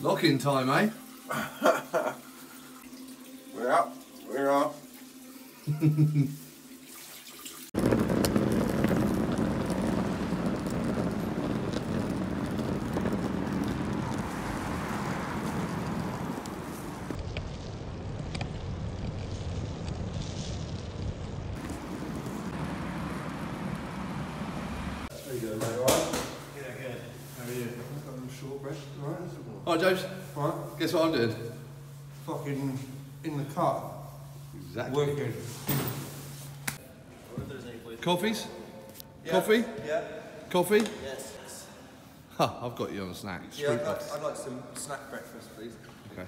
Lock-in time, eh? We're up. We're off. Alright, James. Right. Guess what I'm doing? Fucking in the car. Exactly. Working. Coffees? Yeah. Coffee? Yeah. Coffee? Yes. Huh, I've got you on snacks. Yeah, I'd like some snack breakfast, please. Okay.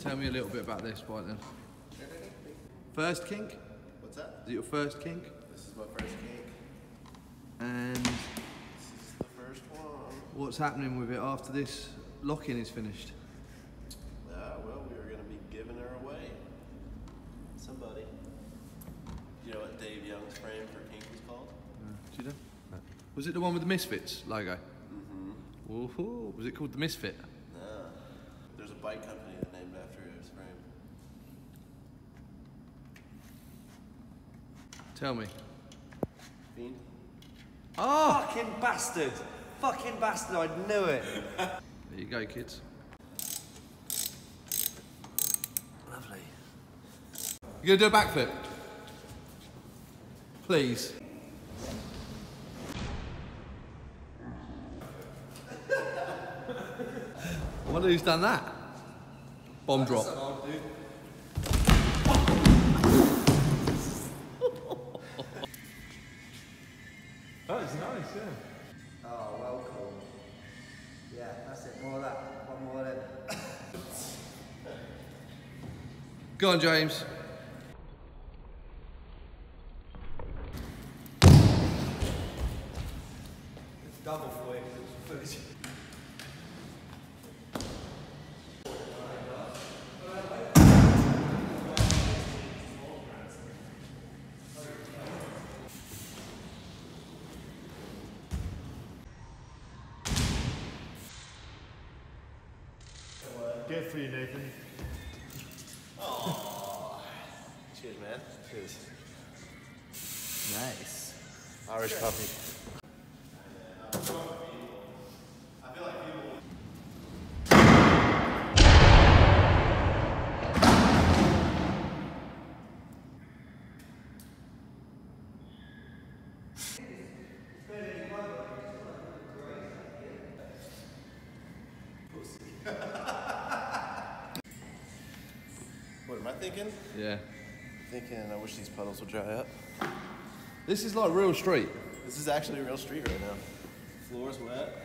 Tell me a little bit about this bike then. First kink? What's that? Is it your first kink? This is my first cake. And this is the first one. What's happening with it after this lock-in is finished? Well, we are going to be giving her away. Somebody. You know what Dave Young's frame for kink was called? Do you know? No. Was it the one with the Misfits logo? Mm-hmm. Ooh, was it called the Misfit? No. There's a bike company that's named after his frame. Tell me. Fiend. Oh! Fucking bastard! Fucking bastard, I knew it! There you go, kids. Lovely. You gonna do a backflip? Please. I wonder who's done that. Bomb drop. That is nice, yeah. Oh, well cool. Yeah, that's it. More of that. One more then. Go on, James. It's double for you because it's food. Good for you, Nathan. Oh, cheers, man. Cheers. Nice. Irish puppy. I feel like What am I thinking? Yeah. Thinking, I wish these puddles would dry up. This is like real street. This is actually a real street right now. Floor's wet.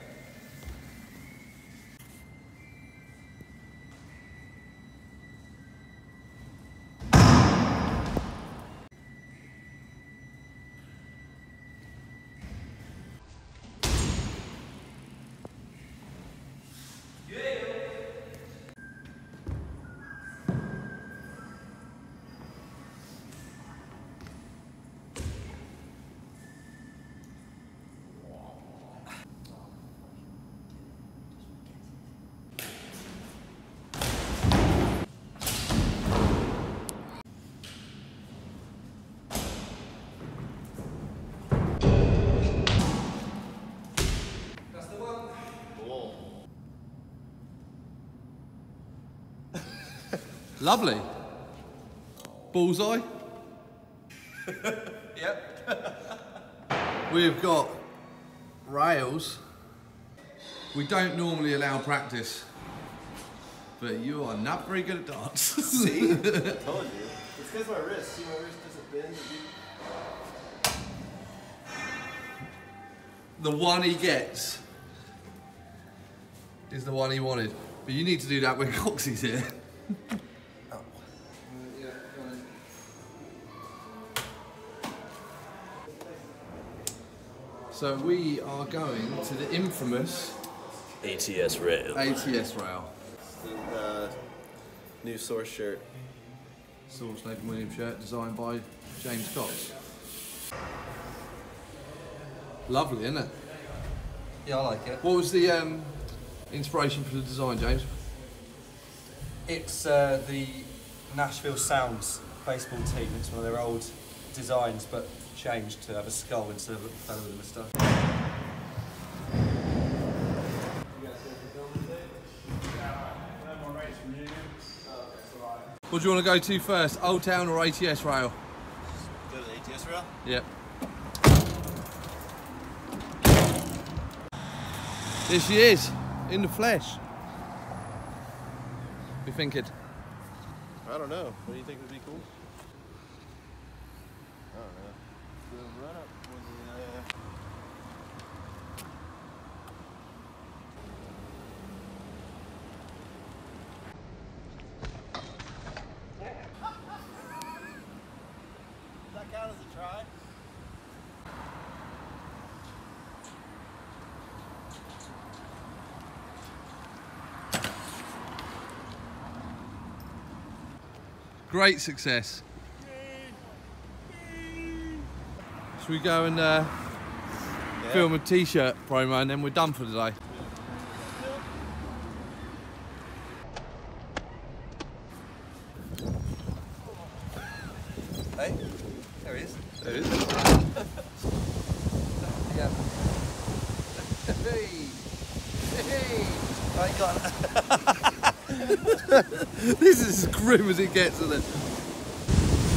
Lovely. Bullseye. Yep. We've got rails. We don't normally allow practice, but you are not very good at dance. See? I told you. It's because my wrist. See, my wrist doesn't bend. The one he gets is the one he wanted. But you need to do that when Coxie's here. So we are going to the infamous ATS Rail. ATS Rail. The new Source shirt. Source Nathan Williams shirt designed by James Cox. Lovely, isn't it? Yeah, I like it. What was the inspiration for the design, James? It's the Nashville Sounds baseball team. It's one of their old designs, but changed to have a skull instead of a fellow with a moustache. What do you want to go to first, Old Town or ATS Rail? Go to ATS Rail? Yep. Here she is, in the flesh. What do you think? I don't know. What do you think would be cool? I don't know. The run-up was the... Does that count as a try? Great success. Should we go and film a t-shirt promo and then we're done for today? Hey? There he is. There he is. Yeah. Hey! Hey! Right, got it. This is as grim as it gets, isn't it?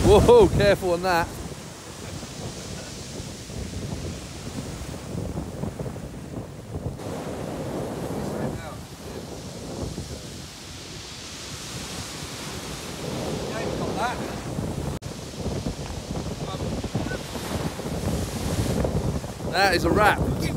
Whoa, careful on that. James got that. That is a wrap.